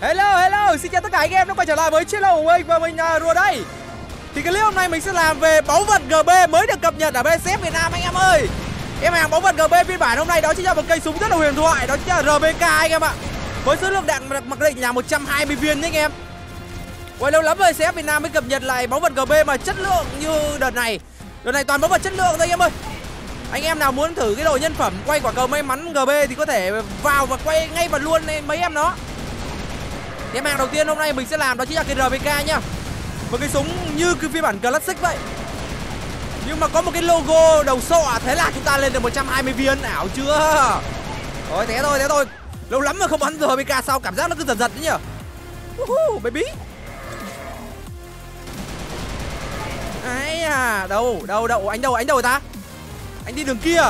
Hello, hello, xin chào tất cả anh em đã quay trở lại với channel của mình và mình Rùa đây. Thì clip hôm nay mình sẽ làm về báu vật GB mới được cập nhật ở BCF Việt Nam anh em ơi. Em hàng báu vật GB phiên bản hôm nay đó chính là một cây súng rất là huyền thoại, đó chính là RPK anh em ạ. Với số lượng đạn mặc định là 120 viên nhé anh em. Quay lâu lắm rồi BCF Việt Nam mới cập nhật lại báu vật GB mà chất lượng như đợt này. Đợt này toàn báu vật chất lượng thôi anh em ơi. Anh em nào muốn thử cái đồ nhân phẩm quay quả cầu may mắn GB thì có thể vào và quay ngay và luôn mấy em nó. Cái màn đầu tiên hôm nay mình sẽ làm đó chính là cái RPK nhá. Một cái súng như cái phiên bản Classic vậy, nhưng mà có một cái logo đầu sọ, thế là chúng ta lên được 120 viên, ảo chưa? Rồi thế thôi, lâu lắm rồi không bắn RPK sao cảm giác nó cứ giật giật đấy nhở. Baby. Ấy à, đâu anh đâu ta? Anh đi đường kia,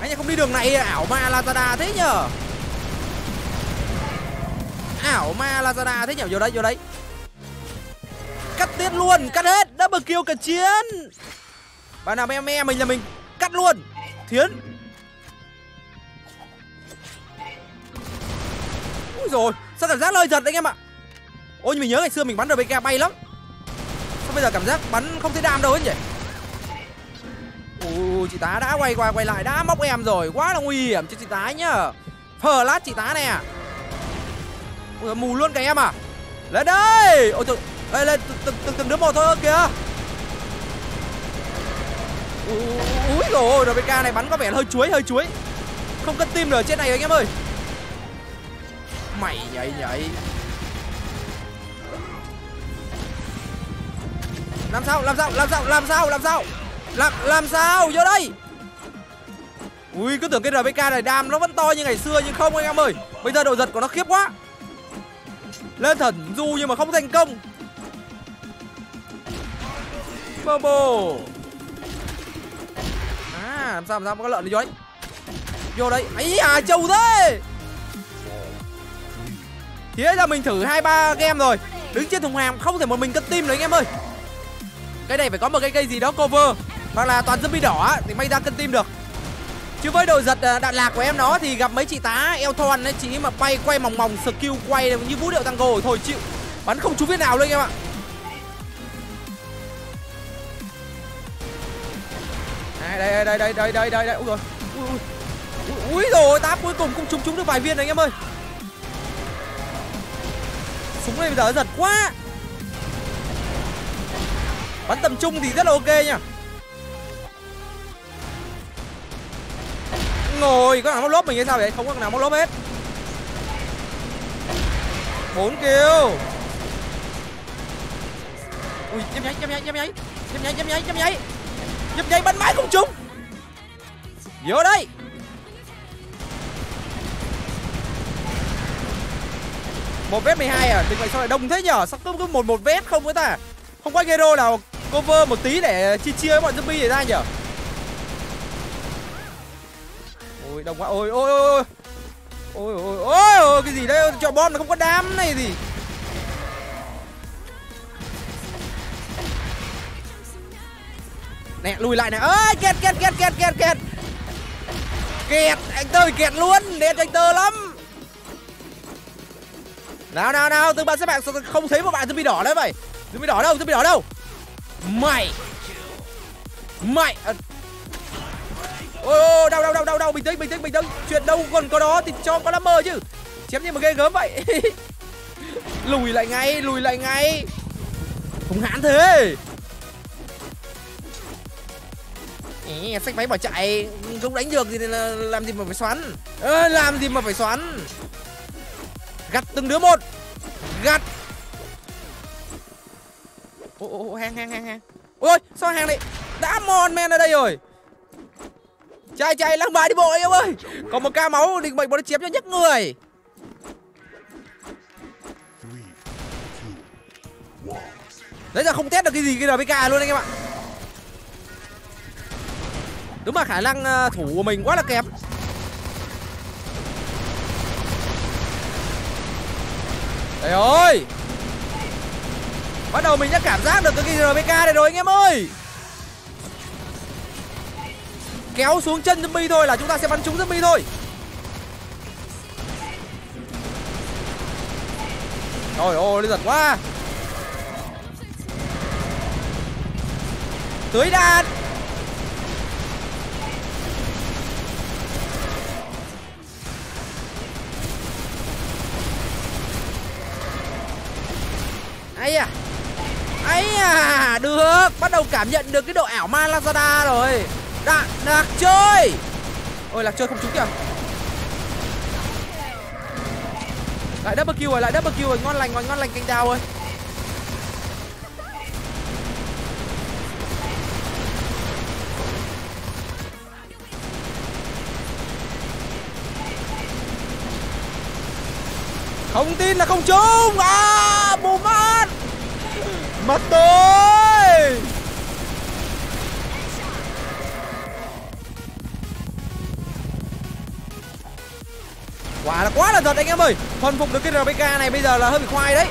anh không đi đường này, ảo ma Lazada thế nhở. Ảo ma Lazada thế nhỉ? Vô đấy. Cắt tiết luôn, cắt hết, double kill cận chiến. Bạn nào me mình là mình cắt luôn. Thiến. Úi rồi, sao cảm giác lơi giật anh em ạ? Ôi mình nhớ ngày xưa mình bắn RPK bay lắm. Sao bây giờ cảm giác bắn không thấy đam đâu hết nhỉ? Ôi chị tá đã quay qua quay lại đã móc em rồi, quá là nguy hiểm cho chị tá nhá. Phờ lát chị tá nè. Ôi, mù luôn cả em à. Lên đây. Ôi trời, lên từng đứa một thôi kìa. Úi rồi, RPK này bắn có vẻ hơi chuối. Không cân tim rồi trên này anh em ơi. Mày nhảy. Làm sao? Vô đây. Ui, cứ tưởng cái RPK này đam nó vẫn to như ngày xưa nhưng không anh em ơi. Bây giờ độ giật của nó khiếp quá. Lên thần du nhưng mà không thành công. Bobo. À làm sao có lợn đi vô đấy. Vô đấy. Ấy à trâu thế. Thì đấy là mình thử 2-3 game rồi. Đứng trên thùng hàng không thể một mình cân tim được anh em ơi. Cái này phải có một cái cây gì đó cover hoặc là toàn zombie đỏ thì may ra cân tim được. Chứ với đồ giật đạn lạc của em nó thì gặp mấy chị tá eo thon ấy, chị mà bay quay mòng skill quay như vũ điệu tango thôi chịu. Bắn không trúng biết nào luôn anh em ạ. À, đây. Úi rồi, tá cuối cùng cũng trúng được vài viên này anh em ơi. Súng này bây giờ giật quá. Bắn tầm trung thì rất là ok nha. Ngồi có thằng móc lốp mình hay sao vậy? Không có thằng nào móc lốp hết. 4 kill. Ui nhấp nháy bắn mãi không trúng. Vô đây. Một vết 12 à? Địch vậy sao lại đông thế nhở? Sao cứ một vết không với ta? Không có hero nào cover một tí để chia với bọn zombie để ra nhở? Đồng quá. Ôi cái gì đây? Trò bom nó không có đám này gì. Nè lùi lại này. Ơi kẹt anh tơ bị kẹt luôn, đẹp cho anh tơ lắm. Nào từ bạn xếp bạn không thấy một bạn zombie đỏ đấy vậy. Zombie đỏ đâu? Mày. Ôi đau, bình tĩnh. Chuyện đâu còn có đó thì cho có lắm mơ chứ. Chém như một ghê gớm vậy. lùi lại ngay. Không hãn thế. Ý, xách máy bỏ chạy, không đánh được thì làm gì mà phải xoắn. Gặt từng đứa một. Gặt. Hàng. Ôi, sao hàng này đã mon men ở đây rồi. Chạy lăng bài đi bộ em ơi. Còn một ca máu định bệnh bọn nó chém cho nhấc người. Đấy giờ không test được cái gì cái RPK luôn anh em ạ. Đúng là khả năng thủ của mình quá là kém. Trời ơi. Bắt đầu mình đã cảm giác được cái RPK này rồi anh em ơi. Kéo xuống chân zombie thôi là chúng ta sẽ bắn trúng zombie thôi. Trời ơi, nó giật quá. Tưới đạn. Ấy à. Ấy à, được. Bắt đầu cảm nhận được cái độ ảo ma Lazada rồi. Đạn lạc chơi. Ôi, lạc chơi không trúng kìa. Lại double kill rồi, lại double kill rồi. Ngon lành canh đào ơi. Không tin là không trúng. À, bù mắt. Mất tôi. Quá là thật anh em ơi. Thuần phục được cái RPK này bây giờ là hơi bị khoai đấy.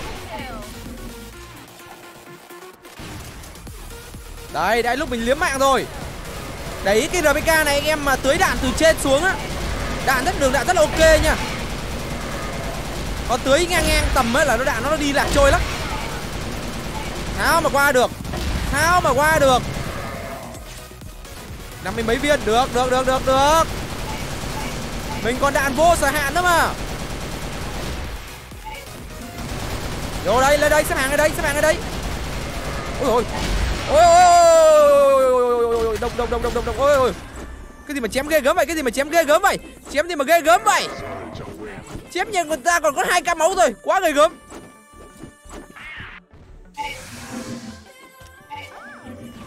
Đấy, đã lúc mình liếm mạng rồi. Đấy, cái RPK này anh em mà tưới đạn từ trên xuống á, đạn rất đường, đạn rất là ok nha. Còn tưới ngang tầm ấy là nó đạn nó đi lạc trôi lắm. Sao mà qua được. Sao mà qua được. 50 mấy viên, được. Mình còn đạn vô sở hạn nữa mà. Vô đây, lên đây, xếp hàng ở đây. Ôi. Đông. Ôi. Cái gì mà chém ghê gớm vậy? Chém gì mà ghê gớm vậy? Chém nhà người ta còn có 2k máu rồi, quá ghê gớm.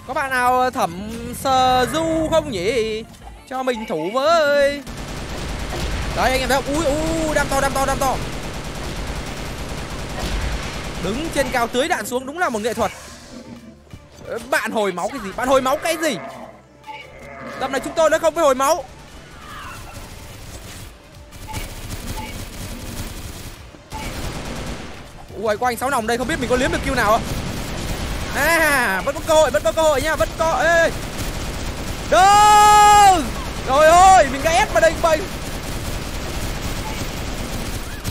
Có bạn nào thẩm sờ du không nhỉ? Cho mình thủ với. Đấy anh em thấy không? Ui, đam to. Đứng trên cao tưới đạn xuống đúng là một nghệ thuật. Bạn hồi máu cái gì? Tầm này chúng tôi đã không phải hồi máu. Ui, có anh sáu nòng đây, không biết mình có liếm được kill nào không? À, vẫn có cơ hội nha, vẫn có. Ê. Đừng! Trời ơi, mình gãy ép vào đây bầy.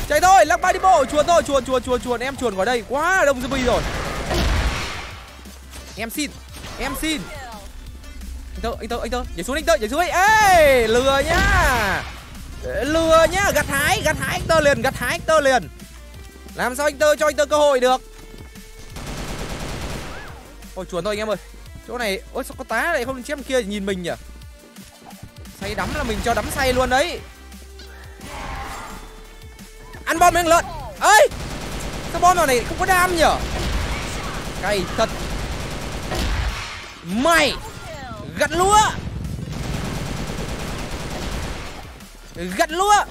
Chạy thôi, lắc ba đi bộ, chuồn em chuồn khỏi đây, quá đông zombie rồi. Em xin. Anh tơ, nhảy xuống. Ê, lừa nhá, gặt hái anh tơ liền. Làm sao anh tơ cho anh tơ cơ hội được. Ôi, chuồn thôi anh em ơi. Chỗ này, ôi sao có tá lại không chém kia nhìn mình nhỉ. Say đắm là mình cho đắm say luôn đấy. Ăn bom với lợn. Ơi, cái bom này không có đam nhở. Cay thật. Mày Gặt lúa.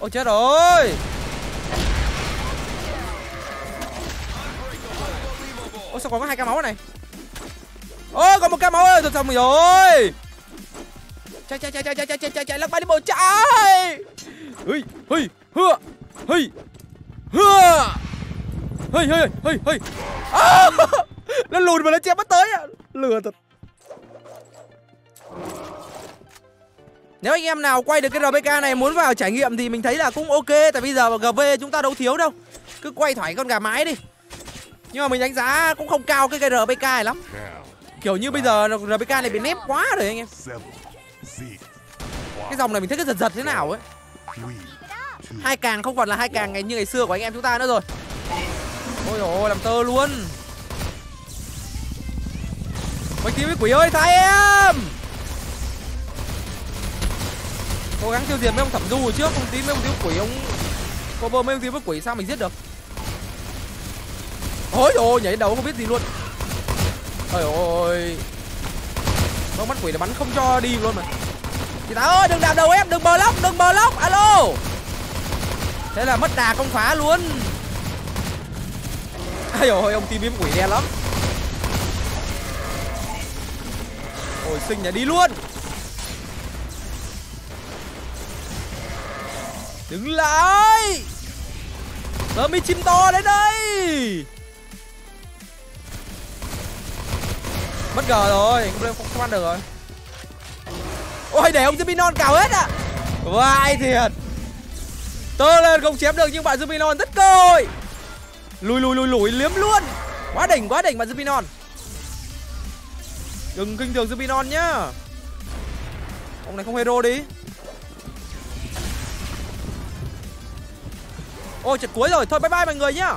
Ôi chết rồi. Ôi sao còn có 2k máu này. Ôi còn 1k máu ơi, thôi xong rồi. Chạy, lắc ba đi bộ chạy. Hơi. Nó lùn mà nó chém bắt tới à. Lừa thật. Nếu anh em nào quay được cái RPK này muốn vào trải nghiệm thì mình thấy là cũng ok. Tại bây giờ GB chúng ta đâu thiếu đâu. Cứ quay thoải con gà mái đi. Nhưng mà mình đánh giá cũng không cao cái RPK này lắm. Kiểu như bây giờ RPK này bị nép quá rồi anh em. Cái dòng này mình thấy cái giật thế nào ấy. Hai càng không còn là hai càng như ngày xưa của anh em chúng ta nữa rồi. Ôi dồi ôi, làm tơ luôn. Mấy tí với quỷ ơi, thay em. Cố gắng tiêu diệt mấy ông thẩm du hồi trước. Không tí mấy ông tí quỷ ông cover mấy ông tí với quỷ sao mình giết được. Ôi dồi ôi, nhảy đầu không biết gì luôn. Ôi dồi ôi, bắn quỷ là bắn không cho đi luôn mà. Chị Thảo ơi đừng đạp đầu em, đừng block, alo. Thế là mất đà công phá luôn. Ai ôi ông team quỷ đen lắm. Ôi xinh nhà đi luôn. Đứng lại. Tớ mới chim to đến đây. Bất ngờ rồi, không ăn được rồi. Ôi để ông Zepinon cào hết ạ. Vai thiệt. Tơ lên không chém được nhưng bạn Zubinon rất cơ hội. Lùi liếm luôn. Quá đỉnh bạn Zubinon. Đừng kinh thường Zubinon nhá. Ông này không hero đi. Ôi trận cuối rồi. Thôi bye bye mọi người nhá.